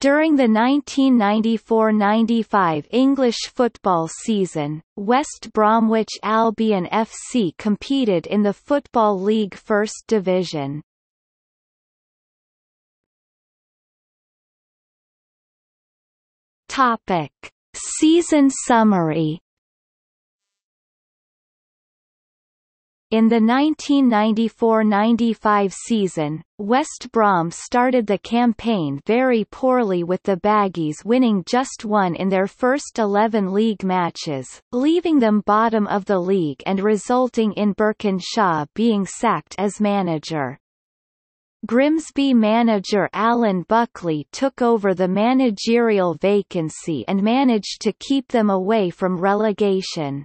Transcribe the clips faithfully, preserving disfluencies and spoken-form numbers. During the nineteen ninety-four ninety-five English football season, West Bromwich Albion F C competed in the Football League First Division. Topic: Season summary. In the nineteen ninety-four ninety-five season, West Brom started the campaign very poorly, with the Baggies winning just one in their first eleven league matches, leaving them bottom of the league and resulting in Burkinshaw being sacked as manager. Grimsby manager Alan Buckley took over the managerial vacancy and managed to keep them away from relegation.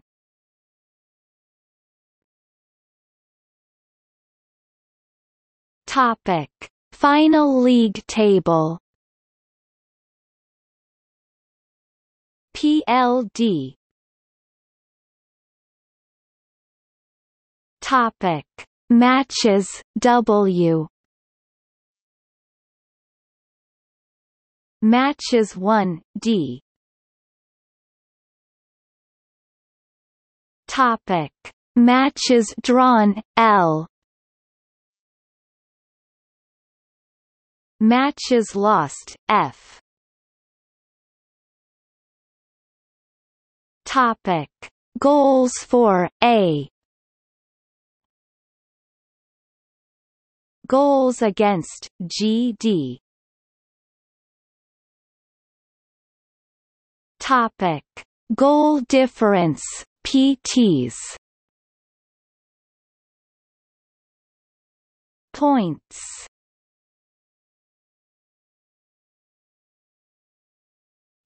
Topic: Final league table. P L D. Topic: Matches. W. Matches one, D. Topic: Matches drawn, L. Matches lost, F. Topic: Goals for, A. Goals against, G D. Topic: Goal difference, P Ts. Points.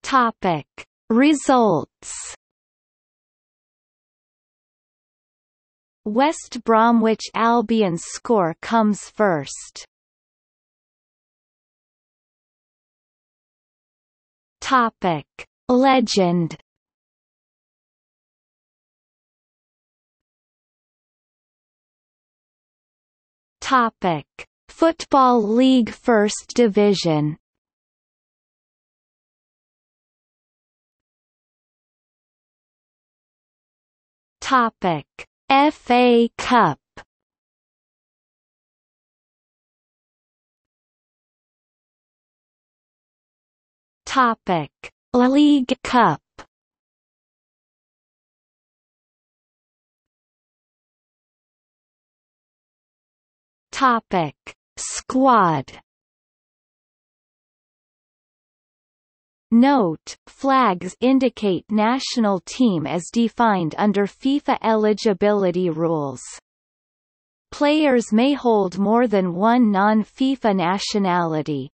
Topic: Results. West Bromwich Albion's score comes first. Topic: Legend. Topic: Football League First Division. Topic: F A Cup. Topic: League Cup. Topic: Squad. Note: flags indicate national team as defined under FIFA eligibility rules. Players may hold more than one non-FIFA nationality.